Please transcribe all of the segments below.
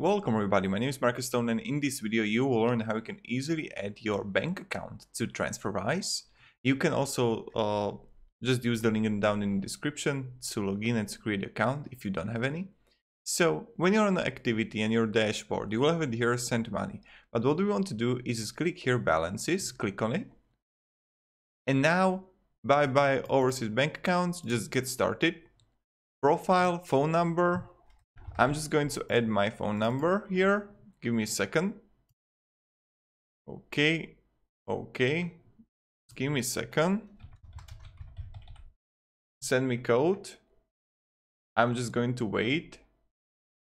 Welcome everybody, my name is Marcus Stone, and in this video you will learn how you can easily add your bank account to TransferWise. You can also just use the link down in the description to log in and to create an account if you don't have any. So when you're on the activity and your dashboard, you will have it here, send money. But what we want to do is just click here, balances, click on it. And now, bye-bye overseas bank accounts, just get started. Profile, phone number. I'm just going to add my phone number here. Give me a second. Okay. Give me a second. Send me code. I'm just going to wait.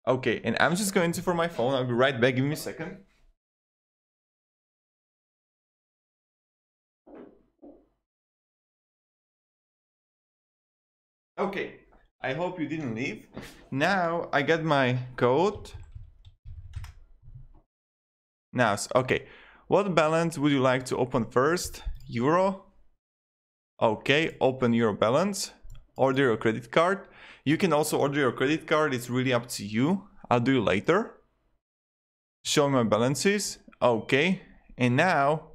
Okay, and I'm just going to for my phone. I'll be right back. Give me a second. Okay. I hope you didn't leave. Now I got my code. Now, okay. What balance would you like to open first? Euro. Okay, open your balance. Order your credit card. You can also order your credit card. It's really up to you. I'll do it later. Show my balances. Okay. And now,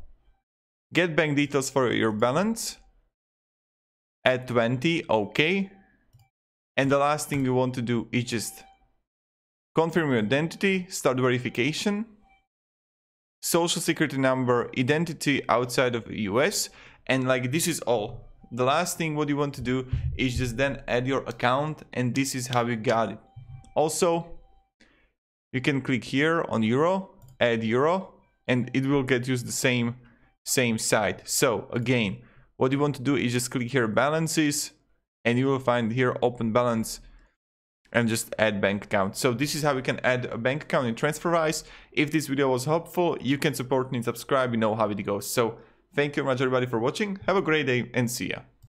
get bank details for your balance. Add 20. Okay. And the last thing you want to do is just confirm your identity, start verification, social security number, identity outside of the US, and like this is all. The last thing what you want to do is just then add your account, and this is how you got it. Also, you can click here on Euro, add Euro, and it will get used the same site. So again, what you want to do is just click here balances, and you will find here open balance and just add bank account. So this is how you can add a bank account in TransferWise. If this video was helpful, you can support me and subscribe. You know how it goes. So thank you very much everybody for watching. Have a great day and see ya.